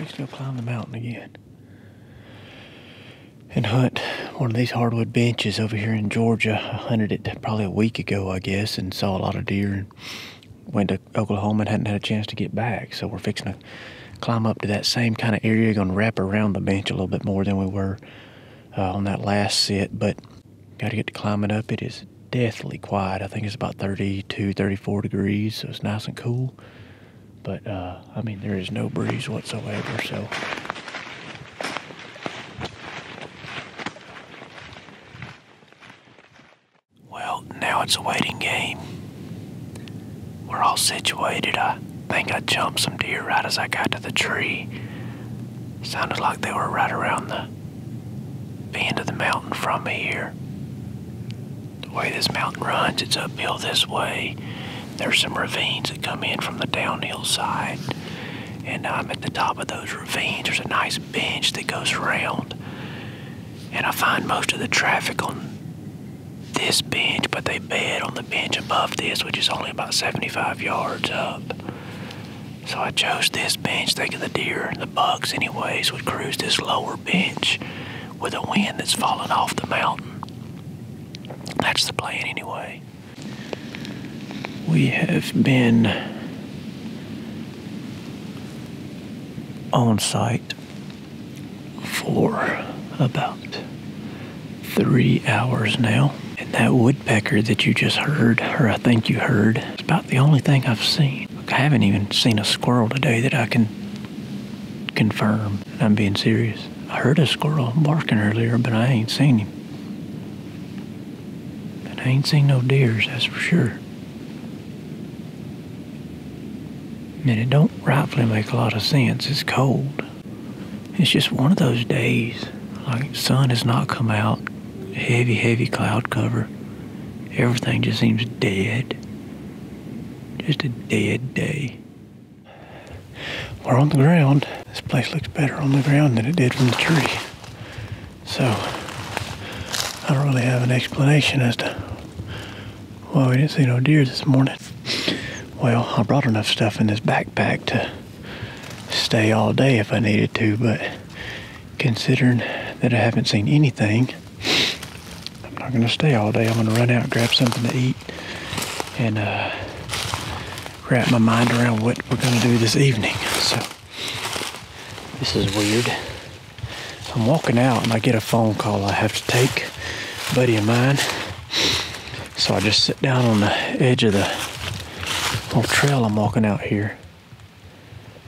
we still climb the mountain again and hunt one of these hardwood benches over here in Georgia. I hunted it probably a week ago, I guess, and saw a lot of deer and went to Oklahoma and hadn't had a chance to get back. So we're fixing to climb up to that same kind of area, going to wrap around the bench a little bit more than we were on that last sit, but got to get to climbing up. It is deathly quiet. I think it's about 32, 34 degrees, so it's nice and cool. But, I mean, there is no breeze whatsoever, so... Well, now it's a waiting game. We're all situated. I think I jumped some deer right as I got to the tree. Sounded like they were right around the end of the mountain from me here. The way this mountain runs, it's uphill this way. There's some ravines that come in from the downhill side, and I'm at the top of those ravines. There's a nice bench that goes around, and I find most of the traffic on this bench, but they bed on the bench above this, which is only about 75 yards up. So I chose this bench thinking the deer and the bucks anyways would cruise this lower bench with a wind that's falling off the mountain. That's the plan anyway. We have been on site for about 3 hours now. And that woodpecker that you just heard, or I think you heard, is about the only thing I've seen. I haven't even seen a squirrel today that I can confirm. I'm being serious. I heard a squirrel barking earlier, but I ain't seen him. And I ain't seen no deers, that's for sure. And it don't rightfully make a lot of sense. It's cold. It's just one of those days. Like, sun has not come out. Heavy, heavy cloud cover. Everything just seems dead. Just a dead day. We're on the ground. This place looks better on the ground than it did from the tree. So, I don't really have an explanation as to why we didn't see no deer this morning. Well, I brought enough stuff in this backpack to stay all day if I needed to, but considering that I haven't seen anything, I'm not gonna stay all day. I'm gonna run out and grab something to eat and wrap my mind around what we're gonna do this evening. So, this is weird. I'm walking out and I get a phone call I have to take, a buddy of mine. So I just sit down on the edge of the little trail I'm walking out here.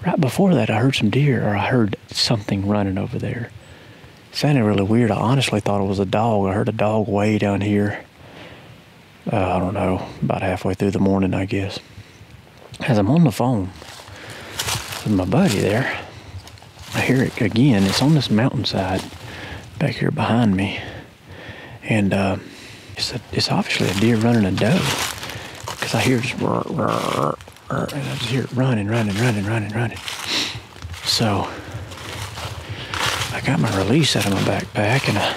Right before that, I heard some deer, or I heard something running over there. It sounded really weird. I honestly thought it was a dog. I heard a dog way down here. I don't know, about halfway through the morning, I guess. As I'm on the phone with my buddy there, I hear it again. It's on this mountainside back here behind me. And it's obviously a deer running a doe. Because I hear just rrr, rrr, rrr, and I just hear it running, running, running, running, running. So I got my release out of my backpack and I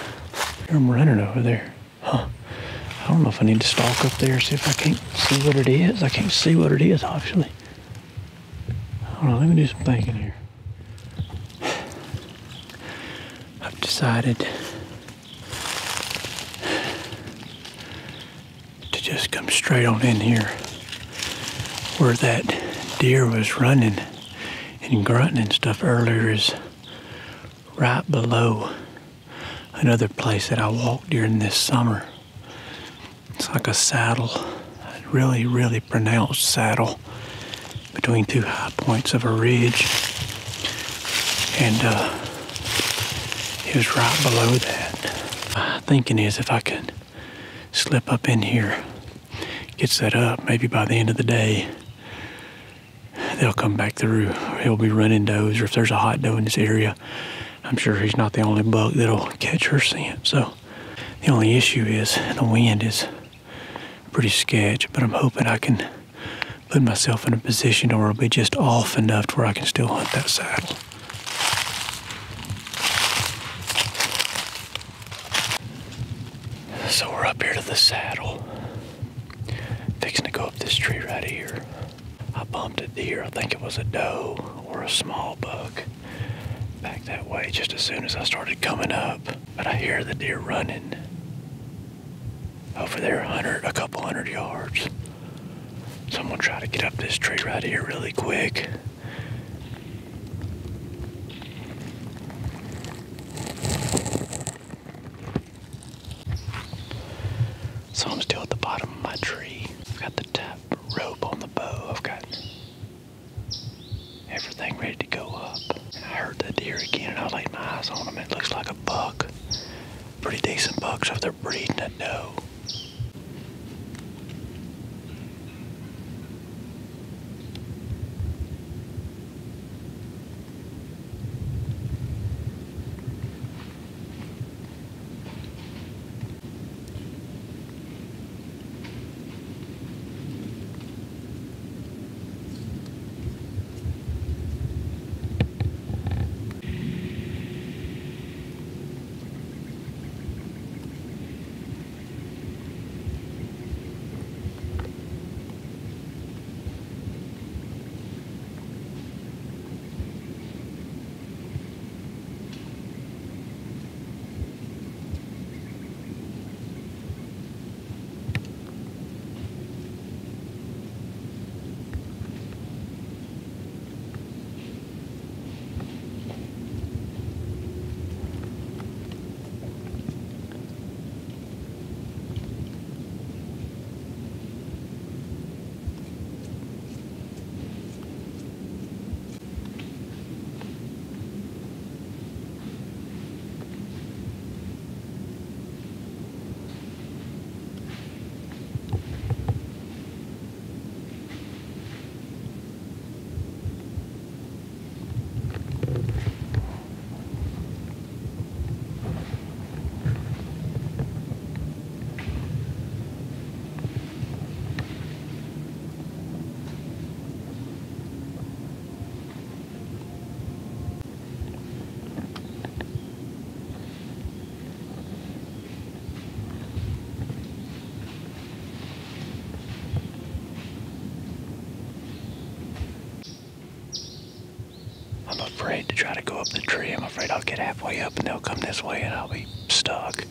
hear them running over there. Huh. I don't know if I need to stalk up there, see if I can't see what it is. I can't see what it is, obviously. Hold on, let me do some thinking here. I've decided just come straight on in here where that deer was running and grunting and stuff earlier is right below another place that I walked during this summer. It's like a saddle, a really, really pronounced saddle between two high points of a ridge, and it was right below that. My thinking is if I could slip up in here, get set up, maybe by the end of the day they'll come back through. He'll be running does, or if there's a hot doe in this area, I'm sure he's not the only buck that'll catch her scent. So the only issue is the wind is pretty sketch, but I'm hoping I can put myself in a position where I'll be just off enough to where I can still hunt that saddle. So we're up here to the saddle. Fixing to go up this tree right here. I bumped a deer. I think it was a doe or a small buck. back that way just as soon as I started coming up, but I hear the deer running. Over there, a couple hundred yards. So I'm gonna try to get up this tree right here really quick. So I'm still at the bottom of my tree. I've got the tap rope on the bow. I've got everything ready to go up. And I heard the deer again, and I laid my eyes on them. It looks like a buck. Pretty decent buck, so if they're breeding a doe. To try to go up the tree. I'm afraid I'll get halfway up and they'll come this way and I'll be stuck.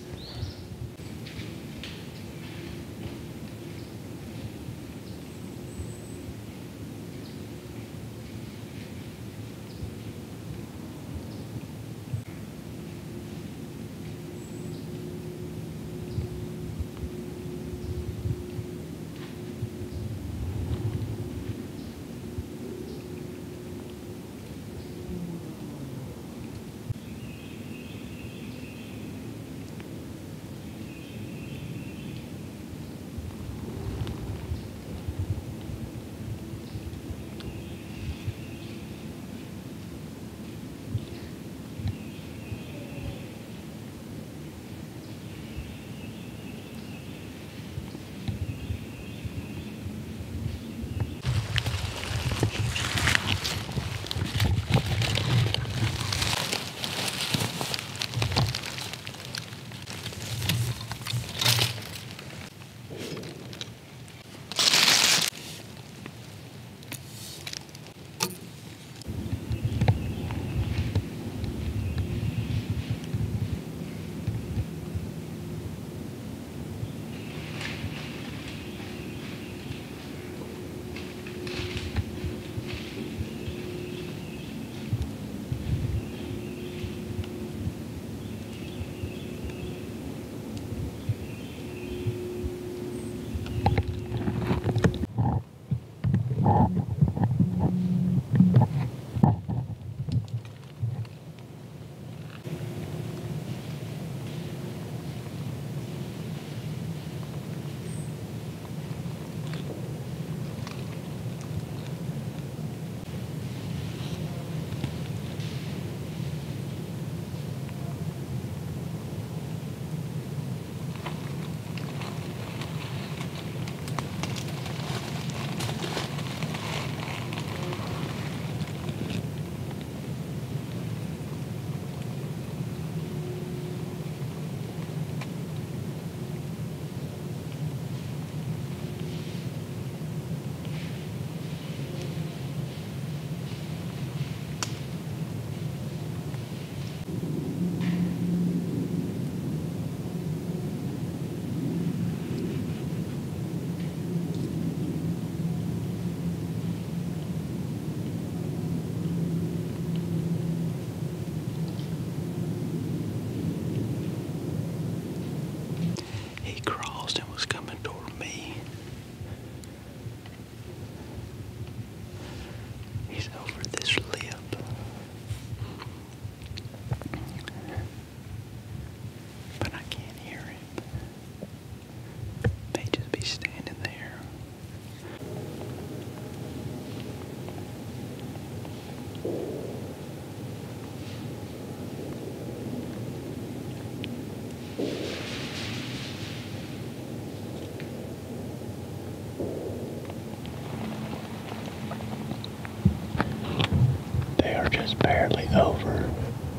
just barely over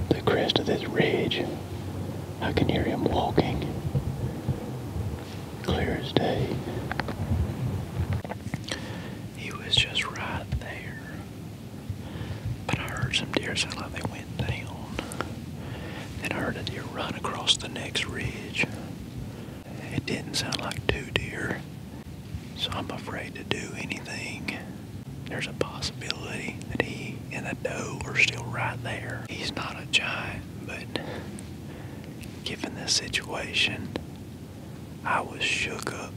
the crest of this ridge. I can hear him walking, clear as day. He was just right there, but I heard some deer sound like they went down. Then I heard a deer run across the next ridge. It didn't sound like two deer, so I'm afraid to do anything. There's a possibility that he and the doe are still right there. He's not a giant, but given this situation, I was shook up.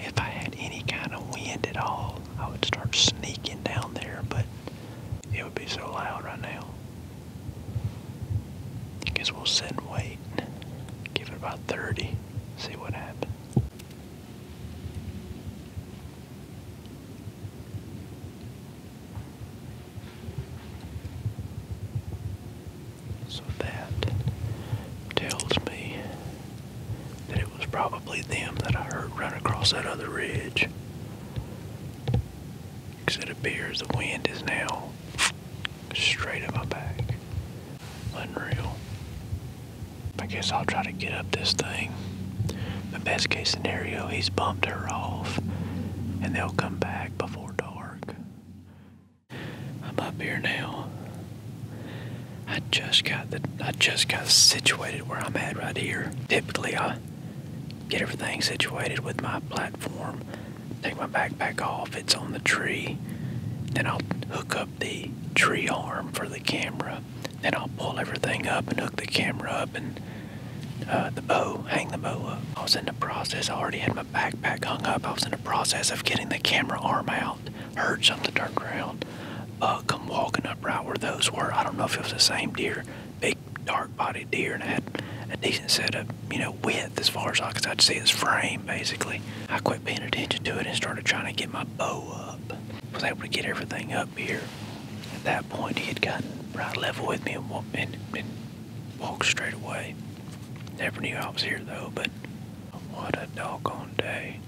If I had any kind of wind at all, I would start sneaking down there, but it would be so loud right now. I guess we'll sit and wait, give it about 30, see what happens. So that tells me that it was probably them that I heard run across that other ridge, because it appears the wind is now straight at my back. Unreal. I guess I'll try to get up this thing. The best case scenario, he's bumped her off and they'll come back before dark. I'm up here now. I just got situated where I'm at right here. Typically, I get everything situated with my platform, take my backpack off, it's on the tree, then I'll hook up the tree arm for the camera, then I'll pull everything up and hook the camera up and the bow, hang the bow up. I was in the process, I already had my backpack hung up, I was in the process of getting the camera arm out, heard something turn around. Come walking up right where those were. I don't know if it was the same deer, big dark-bodied deer, and it had a decent set of, width as far as I could see his frame, basically. I quit paying attention to it and started trying to get my bow up. I was able to get everything up here. At that point, he had gotten right level with me and walked straight away. Never knew I was here, though, but what a doggone day.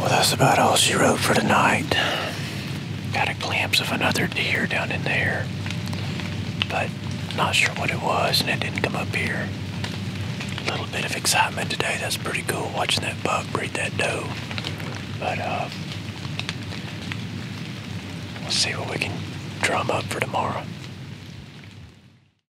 That's about all she wrote for tonight. Got a glimpse of another deer down in there, but not sure what it was, and it didn't come up here. A little bit of excitement today. That's pretty cool, watching that buck breed that doe. But we'll see what we can drum up for tomorrow.